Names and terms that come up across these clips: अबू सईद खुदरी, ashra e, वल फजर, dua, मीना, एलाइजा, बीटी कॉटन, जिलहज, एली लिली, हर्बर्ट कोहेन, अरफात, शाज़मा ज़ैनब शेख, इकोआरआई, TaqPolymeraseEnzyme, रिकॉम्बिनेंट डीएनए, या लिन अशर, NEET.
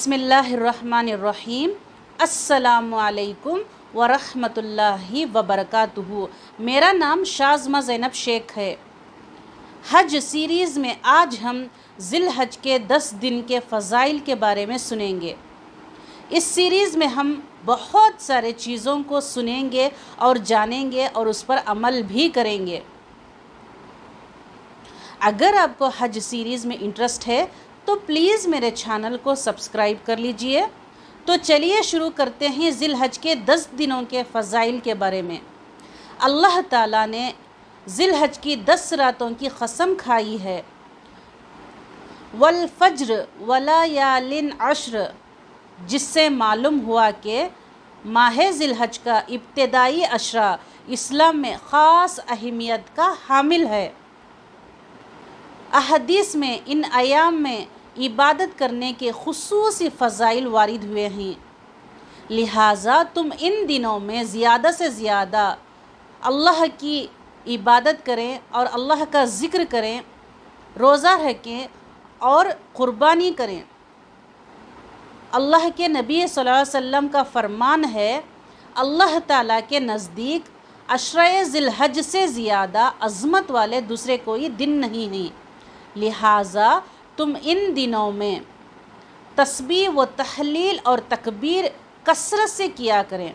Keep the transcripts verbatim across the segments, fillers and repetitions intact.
बिस्मिल्लाहिर्रहमानिर्रहीम। अस्सलामुअलैकुम वरहमतुल्लाहि वबरकातुहू। मेरा नाम शाज़मा ज़ैनब शेख है। हज सीरीज़ में आज हम जिलहज के दस दिन के फ़ज़ाइल के बारे में सुनेंगे। इस सीरीज़ में हम बहुत सारे चीज़ों को सुनेंगे और जानेंगे और उस पर अमल भी करेंगे। अगर आपको हज सीरीज़ में इंटरेस्ट है तो प्लीज़ मेरे चैनल को सब्सक्राइब कर लीजिए। तो चलिए शुरू करते हैं जिलहज के दस दिनों के फ़ज़ाइल के बारे में। अल्लाह ताला ने जिलहज की दस रातों की कसम खाई है। वल फजर वला या लिन अशर, जिससे मालूम हुआ कि माह जिलहज का इब्तदाई अशरा इस्लाम में ख़ास अहमियत का हामिल है। अहदीस में इन अयाम में इबादत करने के खुसूसी फ़ज़ाइल वारिद हुए हैं। लिहाजा तुम इन दिनों में ज़्यादा से ज़्यादा अल्लाह की इबादत करें और अल्लाह का ज़िक्र करें, रोज़ा रखें और क़ुरबानी करें। अल्लाह के नबी सल्लल्लाहु अलैहि वसल्लम का फ़रमान है, अल्लाह ताला के नज़दीक अशरे जिलहज से ज़्यादा अज़मत वाले दूसरे कोई दिन नहीं हैं। लिहाजा तुम इन दिनों में तस्बीह व तहलील और तकबीर कसरत से किया करें।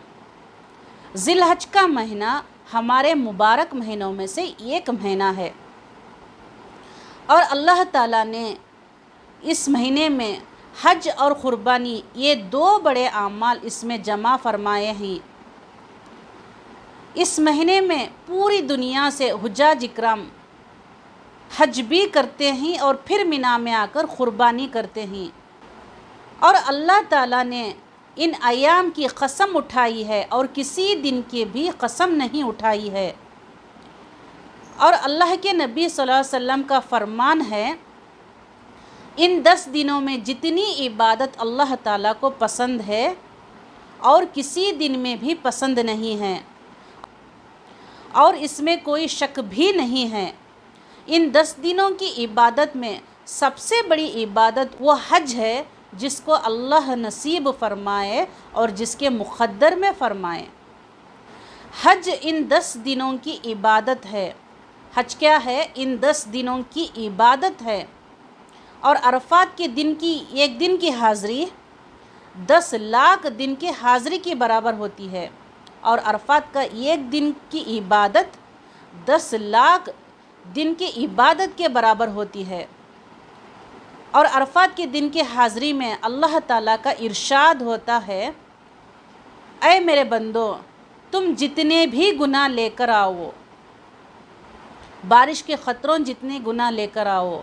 जिलहज का महीना हमारे मुबारक महीनों में से एक महीना है और अल्लाह ताला ने इस महीने में हज और क़ुरबानी ये दो बड़े आमाल इसमें जमा फरमाए हैं। इस महीने में पूरी दुनिया से हुज्जाज इकराम हज भी करते हैं और फिर मीना में आकर क़ुरबानी करते हैं। और अल्लाह ताला ने इन अयाम की कसम उठाई है और किसी दिन की भी कसम नहीं उठाई है। और अल्लाह के नबी सल्लल्लाहु अलैहि वसल्लम का फ़रमान है, इन दस दिनों में जितनी इबादत अल्लाह ताला को पसंद है और किसी दिन में भी पसंद नहीं है और इसमें कोई शक भी नहीं है। इन दस दिनों की इबादत में सबसे बड़ी इबादत वो हज है जिसको अल्लाह नसीब फरमाए और जिसके मुक़द्दर में फ़रमाए। हज इन दस दिनों की इबादत है। हज क्या है? इन दस दिनों की इबादत है। और अरफात के दिन की एक दिन की हाज़री दस लाख दिन की हाज़री के बराबर होती है और अरफात का एक दिन की इबादत दस लाख दिन की इबादत के बराबर होती है। और अरफात के दिन की हाज़री में अल्लाह ताला का इरशाद होता है, ऐ मेरे बंदो, तुम जितने भी गुनाह लेकर आओ, बारिश के ख़तरों जितने गुनाह लेकर आओ,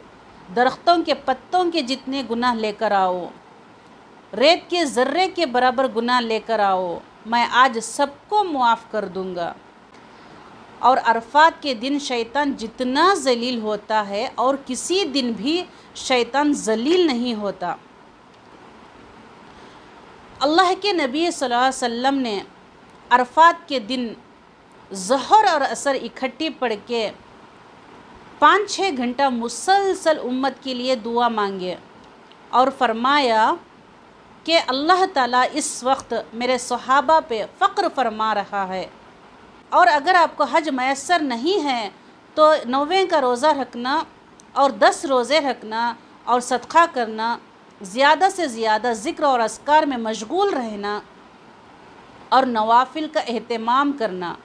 दरख्तों के पत्तों के जितने गुनाह लेकर आओ, रेत के ज़र्रे के बराबर गुनाह लेकर आओ, मैं आज सबको मुआफ़ कर दूँगा। और अरफात के दिन शैतान जितना जलील होता है और किसी दिन भी शैतान जलील नहीं होता। अल्लाह के नबी सल्लल्लाहु अलैहि वसल्लम ने अरफात के दिन ज़हर और असर इकट्ठी पढ़ के पाँच छः घंटा मुसलसल उम्मत के लिए दुआ मांगे और फरमाया कि अल्लाह ताला इस वक्त मेरे सहाबा पे फ़क्र फरमा रहा है। और अगर आपको हज मैसर नहीं है तो नौवें का रोज़ा रखना और दस रोज़े रखना और सदक़ा करना, ज़्यादा से ज़्यादा ज़िक्र और अस्कार में मशगूल रहना और नवाफिल का एहतमाम करना।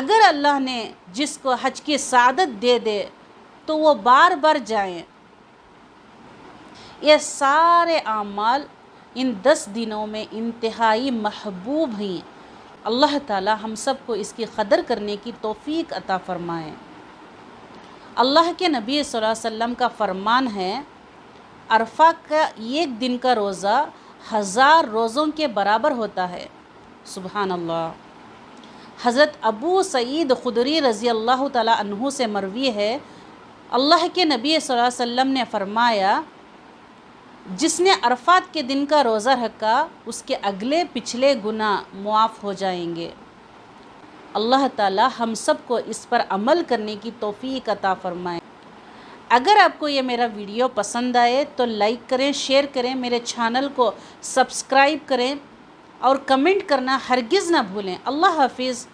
अगर अल्लाह ने जिसको हज की सादत दे दे तो वो बार बार जाएं। ये सारे आमाल इन दस दिनों में इंतहाई महबूब हैं। अल्लाह ताला हम सब को इसकी क़दर करने की तौफ़ीक अता फ़रमाए। अल्लाह के नबी सल्लल्लाहु अलैहि वसल्लम का फ़रमान है, अरफा का एक दिन का रोज़ा हज़ार रोज़ों के बराबर होता है। सुभान अल्लाह। हज़रत अबू सईद खुदरी रज़ी अल्लाह ताला अन्हु से मरवी है, अल्लाह के नबी सल्लल्लाहु अलैहि वसल्लम ने फ़रमाया, जिसने अरफात के दिन का रोज़ा रखा उसके अगले पिछले गुनाह मुआफ़ हो जाएंगे। अल्लाह ताला हम सब को इस पर अमल करने की तौफ़ीक अता फ़रमाए। अगर आपको ये मेरा वीडियो पसंद आए तो लाइक करें, शेयर करें, मेरे चैनल को सब्सक्राइब करें और कमेंट करना हरगिज़ ना भूलें। अल्लाह हाफिज़।